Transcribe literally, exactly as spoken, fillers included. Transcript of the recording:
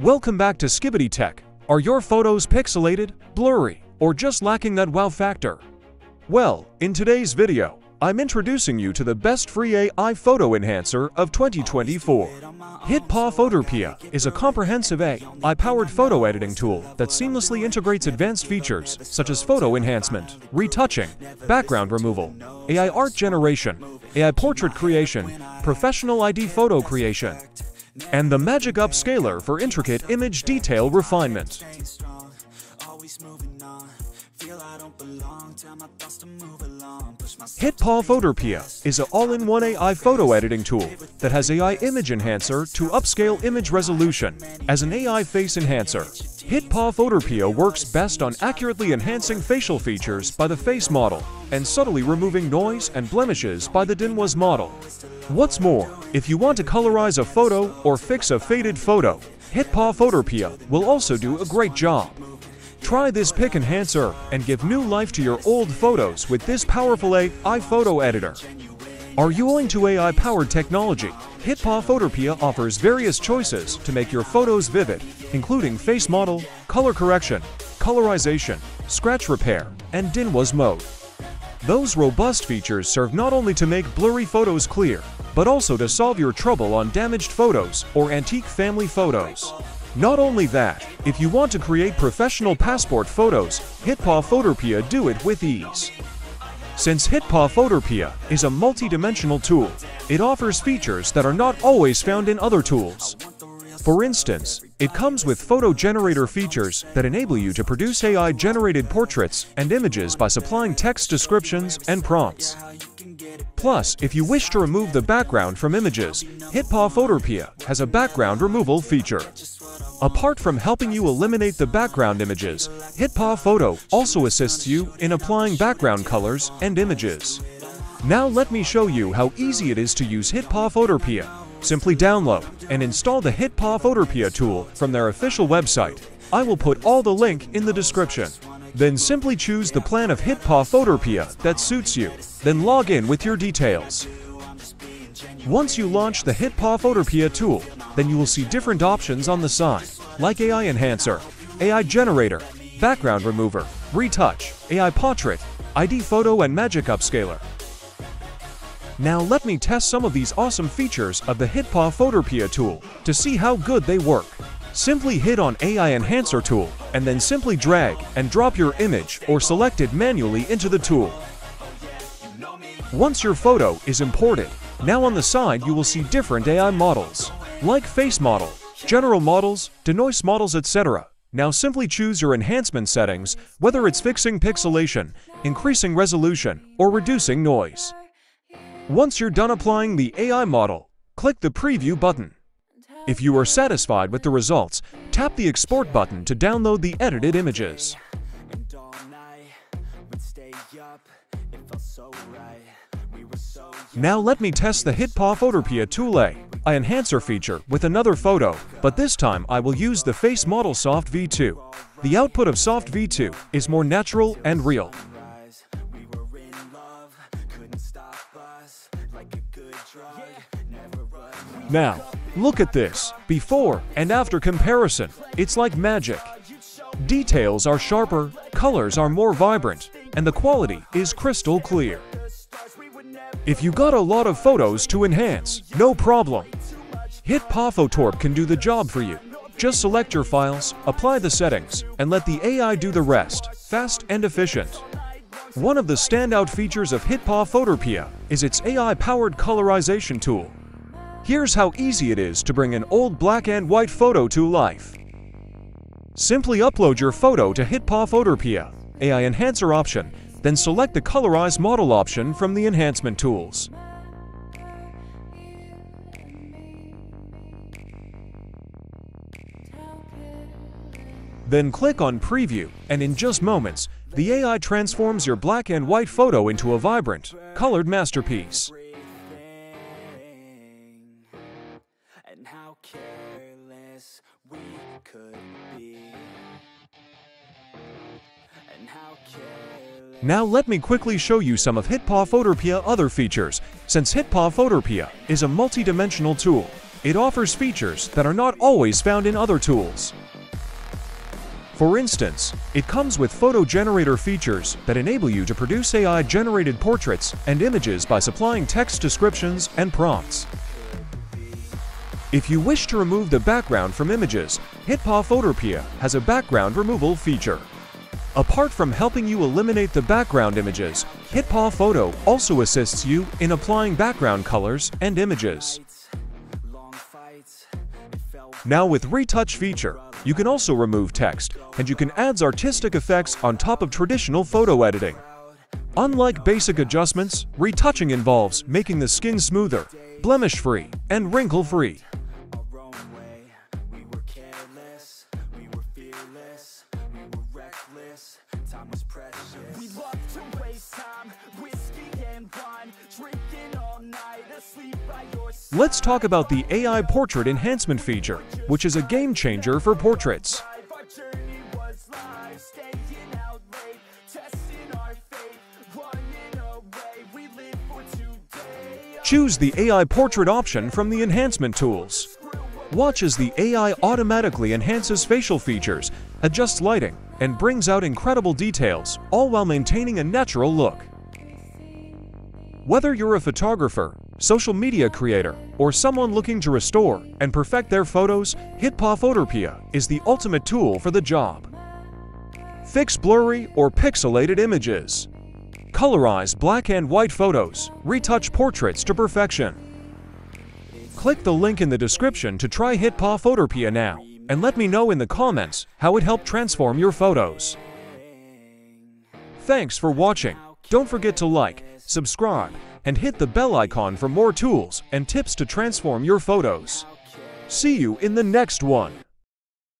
Welcome back to Skibidi Tech. Are your photos pixelated, blurry, or just lacking that wow factor? Well, in today's video, I'm introducing you to the best free A I photo enhancer of twenty twenty-four. HitPaw FotorPea is a comprehensive A I-powered photo editing tool that seamlessly integrates advanced features such as photo enhancement, retouching, background removal, A I art generation, A I portrait creation, professional I D photo creation, and the magic upscaler for intricate image detail refinement. HitPaw FotorPea is an all-in-one A I photo editing tool that has A I image enhancer to upscale image resolution as an A I face enhancer. HitPaw FotorPea works best on accurately enhancing facial features by the face model and subtly removing noise and blemishes by the DINWAS model. What's more, if you want to colorize a photo or fix a faded photo, HitPaw FotorPea will also do a great job. Try this pick enhancer and give new life to your old photos with this powerful A I photo editor. Are you owing to A I-powered technology? HitPaw FotorPea offers various choices to make your photos vivid, including face model, color correction, colorization, scratch repair, and DINWAS mode. Those robust features serve not only to make blurry photos clear, but also to solve your trouble on damaged photos or antique family photos. Not only that, if you want to create professional passport photos, HitPaw FotorPea do it with ease. Since HitPaw FotorPea is a multi-dimensional tool, it offers features that are not always found in other tools. For instance, it comes with photo generator features that enable you to produce A I-generated portraits and images by supplying text descriptions and prompts. Plus, if you wish to remove the background from images, HitPaw FotorPea has a background removal feature. Apart from helping you eliminate the background images, HitPaw Photo also assists you in applying background colors and images. Now let me show you how easy it is to use HitPaw FotorPea. Simply download and install the HitPaw FotorPea tool from their official website. I will put all the link in the description. Then simply choose the plan of HitPaw FotorPea that suits you, then log in with your details. Once you launch the HitPaw FotorPea tool, then you will see different options on the side, like A I Enhancer, A I Generator, Background Remover, Retouch, A I Portrait, I D Photo, and Magic Upscaler. Now let me test some of these awesome features of the HitPaw FotorPea tool to see how good they work. Simply hit on A I Enhancer tool and then simply drag and drop your image or select it manually into the tool. Once your photo is imported, now on the side you will see different A I models, like face model, general models, denoise models, et cetera. Now simply choose your enhancement settings, whether it's fixing pixelation, increasing resolution, or reducing noise. Once you're done applying the A I model, click the preview button. If you are satisfied with the results, tap the export button to download the edited images. Now let me test the HitPaw FotorPea tool A I enhancer feature with another photo, but this time I will use the face model Soft V two. The output of Soft V two is more natural and real. Now, look at this before and after comparison. It's like magic. Details are sharper, colors are more vibrant, and the quality is crystal clear. If you got a lot of photos to enhance, no problem. HitPaw FotorPea can do the job for you. Just select your files, apply the settings, and let the A I do the rest, fast and efficient. One of the standout features of HitPaw FotorPea is its A I-powered colorization tool. Here's how easy it is to bring an old black and white photo to life. Simply upload your photo to HitPaw FotorPea, A I Enhancer option, then select the Colorize Model option from the enhancement tools. Then click on Preview, and in just moments, the A I transforms your black and white photo into a vibrant, colored masterpiece. Now let me quickly show you some of HitPaw FotorPea other features, since HitPaw FotorPea is a multi-dimensional tool. It offers features that are not always found in other tools. For instance, it comes with photo generator features that enable you to produce A I-generated portraits and images by supplying text descriptions and prompts. If you wish to remove the background from images, HitPaw FotorPea has a background removal feature. Apart from helping you eliminate the background images, HitPaw Photo also assists you in applying background colors and images. Now with retouch feature, you can also remove text, and you can add artistic effects on top of traditional photo editing. Unlike basic adjustments, retouching involves making the skin smoother, blemish-free, and wrinkle-free. Let's talk about the A I Portrait Enhancement feature, which is a game-changer for portraits. Choose the A I Portrait option from the enhancement tools. Watch as the A I automatically enhances facial features, adjusts lighting, and brings out incredible details, all while maintaining a natural look. Whether you're a photographer, social media creator, or someone looking to restore and perfect their photos, HitPaw FotorPea is the ultimate tool for the job. Fix blurry or pixelated images. Colorize black and white photos, retouch portraits to perfection. Click the link in the description to try HitPaw FotorPea now, and let me know in the comments how it helped transform your photos. Thanks for watching. Don't forget to like, subscribe, and hit the bell icon for more tools and tips to transform your photos. See you in the next one!